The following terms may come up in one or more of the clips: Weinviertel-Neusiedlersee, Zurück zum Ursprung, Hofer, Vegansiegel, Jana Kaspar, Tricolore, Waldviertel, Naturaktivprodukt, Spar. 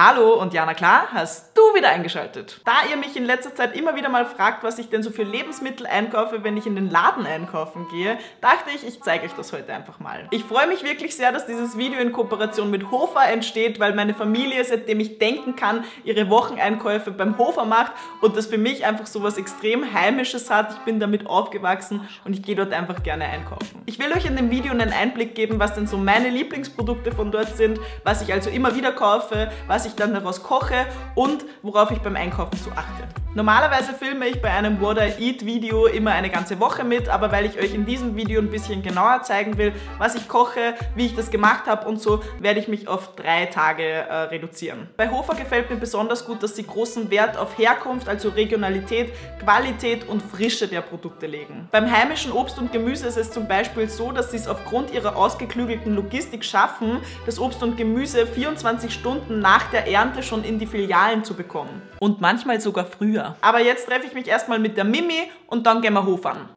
Hallo und Jana, klar, hast du wieder eingeschaltet. Da ihr mich in letzter Zeit immer wieder mal fragt, was ich denn so für Lebensmittel einkaufe, wenn ich in den Laden einkaufen gehe, dachte ich, ich zeige euch das heute einfach mal. Ich freue mich wirklich sehr, dass dieses Video in Kooperation mit Hofer entsteht, weil meine Familie, seitdem ich denken kann, ihre Wocheneinkäufe beim Hofer macht und das für mich einfach so was extrem Heimisches hat. Ich bin damit aufgewachsen und ich gehe dort einfach gerne einkaufen. Ich will euch in dem Video einen Einblick geben, was denn so meine Lieblingsprodukte von dort sind, was ich also immer wieder kaufe, was ich dann daraus koche und worauf ich beim Einkaufen so achte. Normalerweise filme ich bei einem What I Eat Video immer eine ganze Woche mit, aber weil ich euch in diesem Video ein bisschen genauer zeigen will, was ich koche, wie ich das gemacht habe und so, werde ich mich auf 3 Tage reduzieren. Bei Hofer gefällt mir besonders gut, dass sie großen Wert auf Herkunft, also Regionalität, Qualität und Frische der Produkte legen. Beim heimischen Obst und Gemüse ist es zum Beispiel so, dass sie es aufgrund ihrer ausgeklügelten Logistik schaffen, das Obst und Gemüse 24 Stunden nach der Ernte schon in die Filialen zu bekommen. Und manchmal sogar früher. Aber jetzt treffe ich mich erstmal mit der Mimi und dann gehen wir Hofern.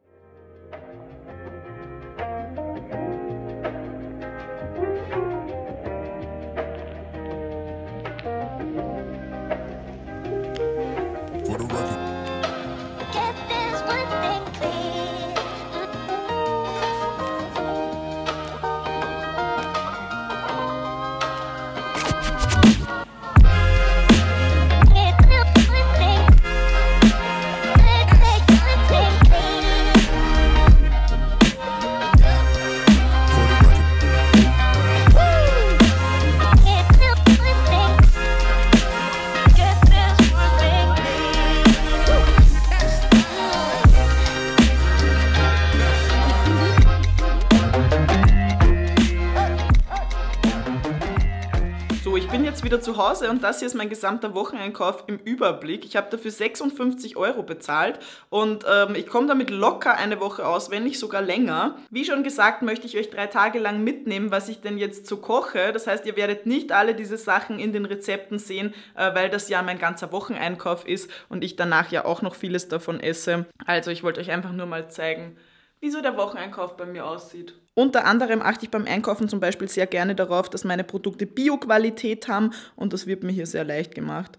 Wieder zu Hause und das hier ist mein gesamter Wocheneinkauf im Überblick. Ich habe dafür 56 € bezahlt und ich komme damit locker eine Woche aus, wenn nicht sogar länger. Wie schon gesagt, möchte ich euch 3 Tage lang mitnehmen, was ich denn jetzt so koche. Das heißt, ihr werdet nicht alle diese Sachen in den Rezepten sehen, weil das ja mein ganzer Wocheneinkauf ist und ich danach ja auch noch vieles davon esse. Also ich wollte euch einfach nur mal zeigen, wie so der Wocheneinkauf bei mir aussieht. Unter anderem achte ich beim Einkaufen zum Beispiel sehr gerne darauf, dass meine Produkte Bio-Qualität haben und das wird mir hier sehr leicht gemacht.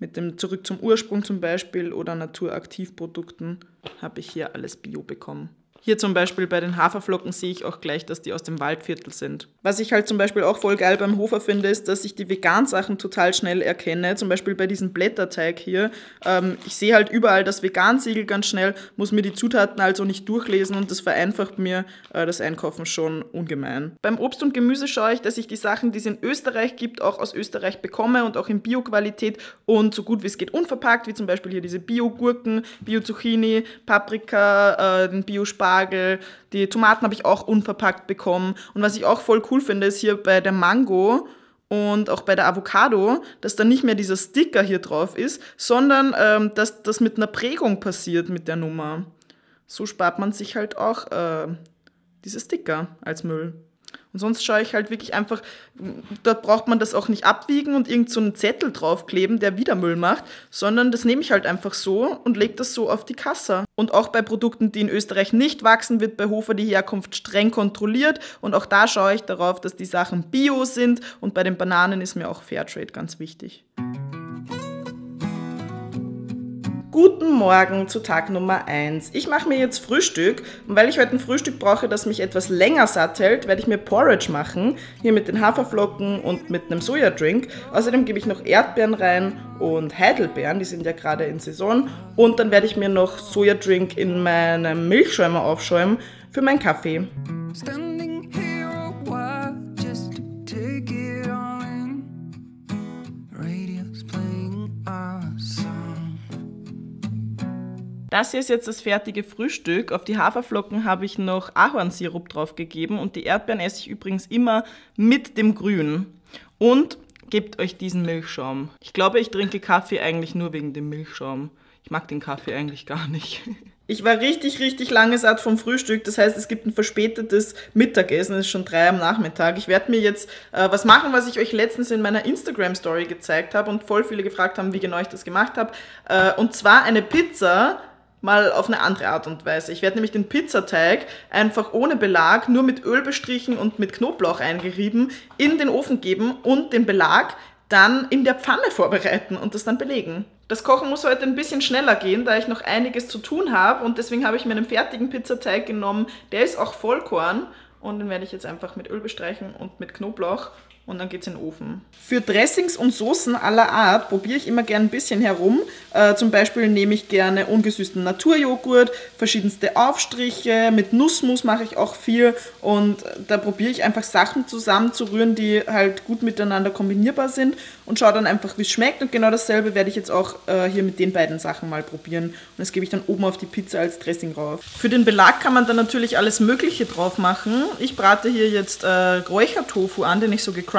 Mit dem Zurück zum Ursprung zum Beispiel oder Naturaktivprodukten habe ich hier alles Bio bekommen. Hier zum Beispiel bei den Haferflocken sehe ich auch gleich, dass die aus dem Waldviertel sind. Was ich halt zum Beispiel auch voll geil beim Hofer finde, ist, dass ich die Vegan-Sachen total schnell erkenne. Zum Beispiel bei diesem Blätterteig hier. Ich sehe halt überall das Vegansiegel ganz schnell, muss mir die Zutaten also nicht durchlesen und das vereinfacht mir das Einkaufen schon ungemein. Beim Obst und Gemüse schaue ich, dass ich die Sachen, die es in Österreich gibt, auch aus Österreich bekomme und auch in Bio-Qualität und so gut wie es geht unverpackt, wie zum Beispiel hier diese Bio-Gurken, Bio-Zucchini, Paprika, den Bio-Spar. Die Tomaten habe ich auch unverpackt bekommen. Und was ich auch voll cool finde, ist hier bei der Mango und auch bei der Avocado, dass da nicht mehr dieser Sticker hier drauf ist, sondern dass das mit einer Prägung passiert mit der Nummer. So spart man sich halt auch diese Sticker als Müll. Und sonst schaue ich halt wirklich einfach, dort braucht man das auch nicht abwiegen und irgend so einen Zettel draufkleben, der wieder Müll macht, sondern das nehme ich halt einfach so und lege das so auf die Kasse. Und auch bei Produkten, die in Österreich nicht wachsen, wird bei Hofer die Herkunft streng kontrolliert und auch da schaue ich darauf, dass die Sachen Bio sind und bei den Bananen ist mir auch Fairtrade ganz wichtig. Guten Morgen zu Tag Nummer 1. Ich mache mir jetzt Frühstück und weil ich heute ein Frühstück brauche, das mich etwas länger satt hält, werde ich mir Porridge machen, hier mit den Haferflocken und mit einem Sojadrink. Außerdem gebe ich noch Erdbeeren rein und Heidelbeeren, die sind ja gerade in Saison. Und dann werde ich mir noch Sojadrink in meinem Milchschäumer aufschäumen für meinen Kaffee. Das hier ist jetzt das fertige Frühstück. Auf die Haferflocken habe ich noch Ahornsirup draufgegeben und die Erdbeeren esse ich übrigens immer mit dem Grün. Und gebt euch diesen Milchschaum. Ich glaube, ich trinke Kaffee eigentlich nur wegen dem Milchschaum. Ich mag den Kaffee eigentlich gar nicht. Ich war richtig lange satt vom Frühstück, das heißt, es gibt ein verspätetes Mittagessen, es ist schon 3 am Nachmittag. Ich werde mir jetzt was machen, was ich euch letztens in meiner Instagram-Story gezeigt habe und voll viele gefragt haben, wie genau ich das gemacht habe. Und zwar eine Pizza, mal auf eine andere Art und Weise. Ich werde nämlich den Pizzateig einfach ohne Belag, nur mit Öl bestrichen und mit Knoblauch eingerieben, in den Ofen geben und den Belag dann in der Pfanne vorbereiten und das dann belegen. Das Kochen muss heute ein bisschen schneller gehen, da ich noch einiges zu tun habe, und deswegen habe ich mir einen fertigen Pizzateig genommen, der ist auch Vollkorn, und den werde ich jetzt einfach mit Öl bestreichen und mit Knoblauch und dann geht's in den Ofen. Für Dressings und Soßen aller Art probiere ich immer gerne ein bisschen herum. Zum Beispiel nehme ich gerne ungesüßten Naturjoghurt, verschiedenste Aufstriche, mit Nussmus mache ich auch viel, und da probiere ich einfach Sachen zusammenzurühren, die halt gut miteinander kombinierbar sind, und schaue dann einfach, wie es schmeckt, und genau dasselbe werde ich jetzt auch hier mit den beiden Sachen mal probieren, und das gebe ich dann oben auf die Pizza als Dressing rauf. Für den Belag kann man dann natürlich alles Mögliche drauf machen. Ich brate hier jetzt Räuchertofu an, den ich so gecrumpt habe,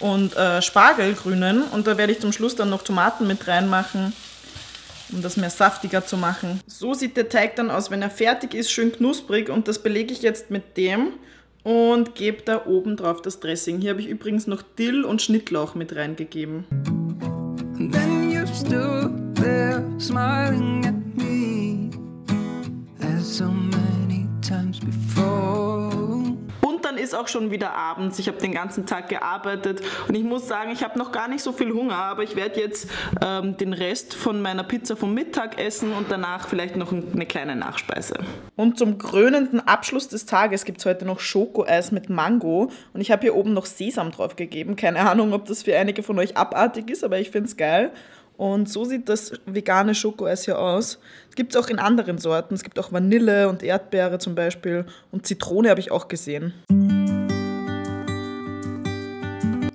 und Spargelgrünen, und da werde ich zum Schluss dann noch Tomaten mit reinmachen, um das mehr saftiger zu machen. So sieht der Teig dann aus, wenn er fertig ist, schön knusprig, und das belege ich jetzt mit dem und gebe da oben drauf das Dressing. Hier habe ich übrigens noch Dill und Schnittlauch mit reingegeben. Dann ist auch schon wieder abends. Ich habe den ganzen Tag gearbeitet und ich muss sagen, ich habe noch gar nicht so viel Hunger, aber ich werde jetzt den Rest von meiner Pizza vom Mittag essen und danach vielleicht noch eine kleine Nachspeise. Und zum krönenden Abschluss des Tages gibt es heute noch Schokoeis mit Mango, und ich habe hier oben noch Sesam drauf gegeben. Keine Ahnung, ob das für einige von euch abartig ist, aber ich finde es geil. Und so sieht das vegane Schokoeis hier aus. Es gibt es auch in anderen Sorten. Es gibt auch Vanille und Erdbeere zum Beispiel. Und Zitrone habe ich auch gesehen.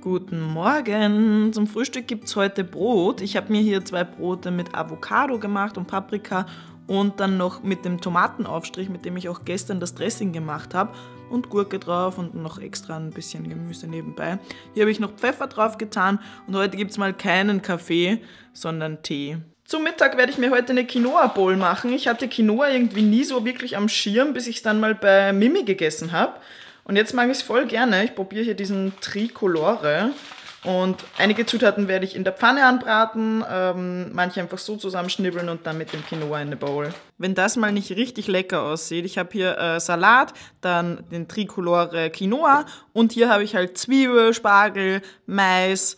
Guten Morgen! Zum Frühstück gibt es heute Brot. Ich habe mir hier 2 Brote mit Avocado gemacht und Paprika und dann noch mit dem Tomatenaufstrich, mit dem ich auch gestern das Dressing gemacht habe, und Gurke drauf und noch extra ein bisschen Gemüse nebenbei. Hier habe ich noch Pfeffer drauf getan, und heute gibt es mal keinen Kaffee, sondern Tee. Zum Mittag werde ich mir heute eine Quinoa-Bowl machen. Ich hatte Quinoa irgendwie nie so wirklich am Schirm, bis ich es dann mal bei Mimi gegessen habe. Und jetzt mag ich es voll gerne. Ich probiere hier diesen Tricolore. Und einige Zutaten werde ich in der Pfanne anbraten, manche einfach so zusammenschnibbeln und dann mit dem Quinoa in eine Bowl. Wenn das mal nicht richtig lecker aussieht, ich habe hier Salat, dann den Tricolore Quinoa, und hier habe ich halt Zwiebel, Spargel, Mais,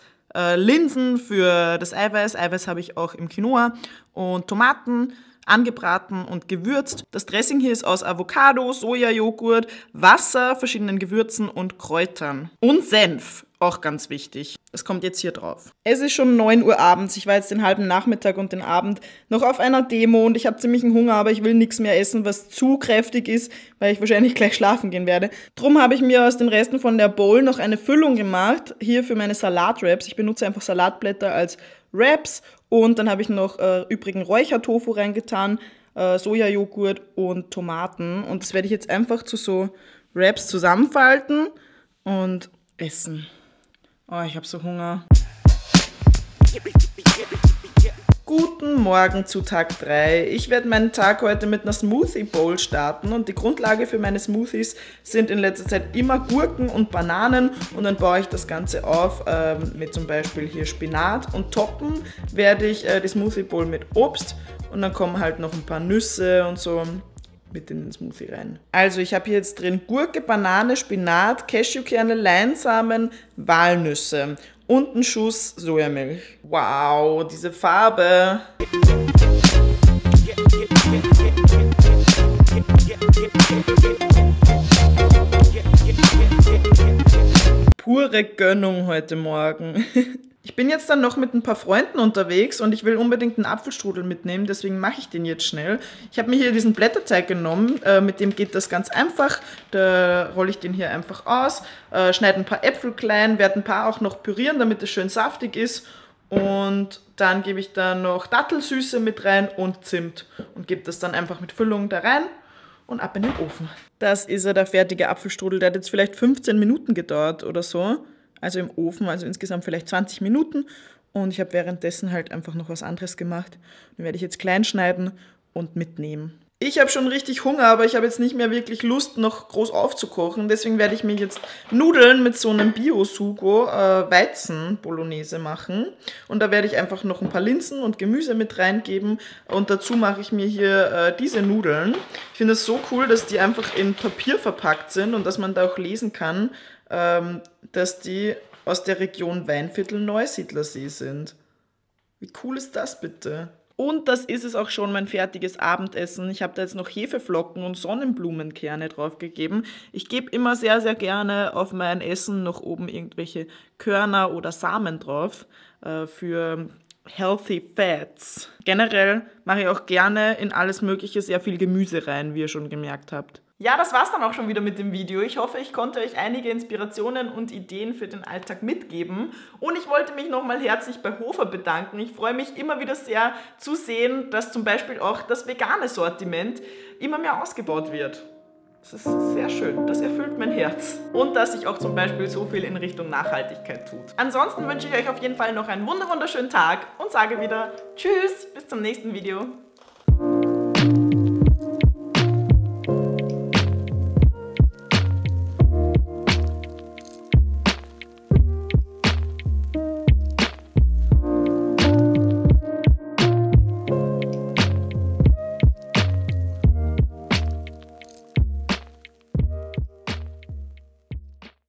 Linsen für das Eiweiß. Eiweiß habe ich auch im Quinoa, und Tomaten angebraten und gewürzt. Das Dressing hier ist aus Avocado, Sojajoghurt, Wasser, verschiedenen Gewürzen und Kräutern. Und Senf. Auch ganz wichtig. Das kommt jetzt hier drauf. Es ist schon 9 Uhr abends. Ich war jetzt den halben Nachmittag und den Abend noch auf einer Demo und ich habe ziemlichen Hunger, aber ich will nichts mehr essen, was zu kräftig ist, weil ich wahrscheinlich gleich schlafen gehen werde. Drum habe ich mir aus den Resten von der Bowl noch eine Füllung gemacht, hier für meine Salatwraps. Ich benutze einfach Salatblätter als Wraps, und dann habe ich noch übrigen Räuchertofu reingetan, Sojajoghurt und Tomaten, und das werde ich jetzt einfach zu so Wraps zusammenfalten und essen. Oh, ich habe so Hunger. Guten Morgen zu Tag 3. Ich werde meinen Tag heute mit einer Smoothie Bowl starten, und die Grundlage für meine Smoothies sind in letzter Zeit immer Gurken und Bananen, und dann baue ich das Ganze auf mit zum Beispiel hier Spinat, und toppen werde ich die Smoothie Bowl mit Obst, und dann kommen halt noch ein paar Nüsse und so mit in den Smoothie rein. Also ich habe hier jetzt drin Gurke, Banane, Spinat, Cashewkerne, Leinsamen, Walnüsse und einen Schuss Sojamilch. Wow, diese Farbe! Pure Gönnung heute Morgen. Ich bin jetzt dann noch mit ein paar Freunden unterwegs und ich will unbedingt einen Apfelstrudel mitnehmen, deswegen mache ich den jetzt schnell. Ich habe mir hier diesen Blätterteig genommen, mit dem geht das ganz einfach. Da rolle ich den hier einfach aus, schneide ein paar Äpfel klein, werde ein paar auch noch pürieren, damit es schön saftig ist. Und dann gebe ich da noch Dattelsüße mit rein und Zimt und gebe das dann einfach mit Füllung da rein. Und ab in den Ofen. Das ist ja der fertige Apfelstrudel, der hat jetzt vielleicht 15 Minuten gedauert oder so. Also im Ofen, also insgesamt vielleicht 20 Minuten. Und ich habe währenddessen halt einfach noch was anderes gemacht. Den werde ich jetzt klein schneiden und mitnehmen. Ich habe schon richtig Hunger, aber ich habe jetzt nicht mehr wirklich Lust, noch groß aufzukochen. Deswegen werde ich mir jetzt Nudeln mit so einem Bio-Sugo Weizen-Bolognese machen. Und da werde ich einfach noch ein paar Linsen und Gemüse mit reingeben. Und dazu mache ich mir hier diese Nudeln. Ich finde es so cool, dass die einfach in Papier verpackt sind und dass man da auch lesen kann, dass die aus der Region Weinviertel-Neusiedlersee sind. Wie cool ist das bitte? Und das ist es auch schon, mein fertiges Abendessen. Ich habe da jetzt noch Hefeflocken und Sonnenblumenkerne draufgegeben. Ich gebe immer sehr, sehr gerne auf mein Essen noch oben irgendwelche Körner oder Samen drauf für Healthy Fats. Generell mache ich auch gerne in alles Mögliche sehr viel Gemüse rein, wie ihr schon gemerkt habt. Ja, das war's dann auch schon wieder mit dem Video. Ich hoffe, ich konnte euch einige Inspirationen und Ideen für den Alltag mitgeben. Und ich wollte mich nochmal herzlich bei Hofer bedanken. Ich freue mich immer wieder sehr zu sehen, dass zum Beispiel auch das vegane Sortiment immer mehr ausgebaut wird. Das ist sehr schön, das erfüllt mein Herz. Und dass sich auch zum Beispiel so viel in Richtung Nachhaltigkeit tut. Ansonsten wünsche ich euch auf jeden Fall noch einen wunderschönen Tag und sage wieder Tschüss, bis zum nächsten Video.